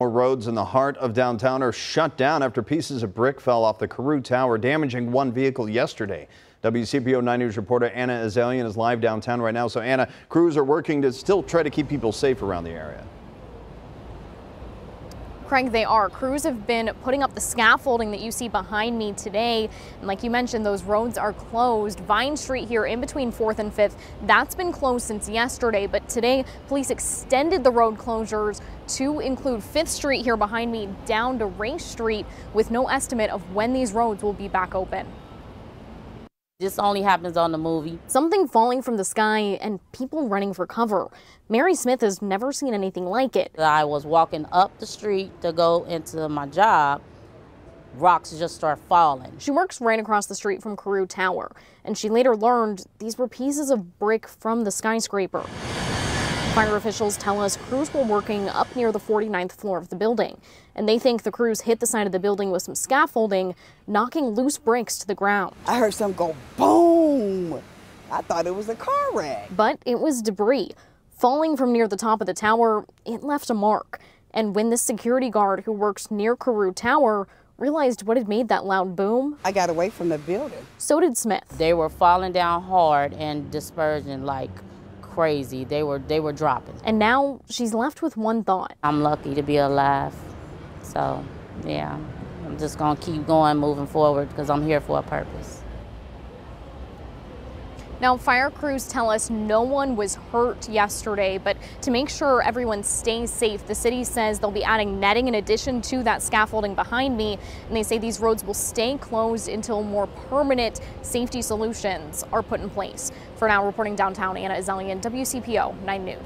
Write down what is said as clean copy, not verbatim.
More roads in the heart of downtown are shut down after pieces of brick fell off the Carew Tower, damaging one vehicle yesterday. WCPO 9 News reporter Anna Azelian is live downtown right now. So Anna, crews are working to still try to keep people safe around the area. Craig, they are. Crews have been putting up the scaffolding that you see behind me today. And like you mentioned, those roads are closed. Vine Street here in between 4th and 5th, that's been closed since yesterday. But today, police extended the road closures to include 5th Street here behind me down to Race Street, with no estimate of when these roads will be back open. This only happens on the movie. Something falling from the sky and people running for cover. Mary Smith has never seen anything like it. I was walking up the street to go into my job. Rocks just start falling. She works right across the street from Carew Tower, and she later learned these were pieces of brick from the skyscraper. Fire officials tell us crews were working up near the 49th floor of the building, and they think the crews hit the side of the building with some scaffolding, knocking loose bricks to the ground. I heard some go boom. I thought it was a car wreck. But it was debris. Falling from near the top of the tower, it left a mark. And when this security guard who works near Carew Tower realized what had made that loud boom, I got away from the building. So did Smith. They were falling down hard and dispersing like crazy. They were dropping. And now she's left with one thought. I'm lucky to be alive. So yeah, I'm just gonna keep going, moving forward, because I'm here for a purpose. Now, fire crews tell us no one was hurt yesterday, but to make sure everyone stays safe, the city says they'll be adding netting in addition to that scaffolding behind me, and they say these roads will stay closed until more permanent safety solutions are put in place. For now, reporting downtown, Anna Azelian, WCPO 9 News.